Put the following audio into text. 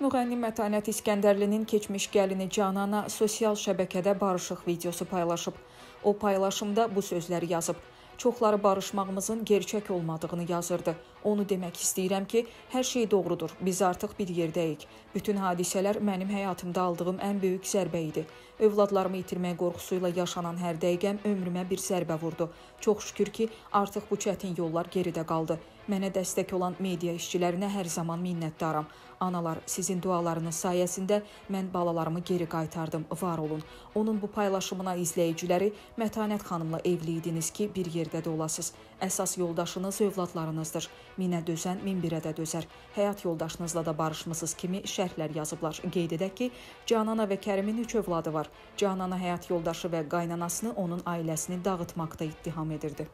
Müğannim Mətanet İskendərlinin keçmiş gəlini Canana sosial şəbəkədə barışıq videosu paylaşıb. O paylaşımda bu sözləri yazıb. Çoxları barışmağımızın gerçək olmadığını yazırdı. Onu demək istəyirəm ki, hər şey doğrudur. Biz artıq bir yerdəyik. Bütün hadisələr mənim həyatımda aldığım ən böyük zərbə idi. Övladlarımı itirmək qorxusuyla yaşanan hər dəqiqəm ömrümə bir zərbə vurdu. Çox şükür ki, artıq bu çətin yollar geridə qaldı. Mənə dəstək olan media işçilərinə hər zaman minnətdaram. Analar, sizin dualarınız sayəsində mən balalarımı geri qaytardım. Var olun. Onun bu paylaşımına izləyiciləri Mətanət xanımla evli idiniz ki, bir yerdə də olasınız. Əsas yoldaşınız övladlarınızdır. Minə dözən min birə də dözər. Həyat yoldaşınızla da barışmısınız kimi şərhlər yazıblar. Qeyd edək ki, Canana və Kərimin 3 övladı var. Canana həyat yoldaşı və qaynanasını onun ailəsini dağıtmaqda ittiham edirdi.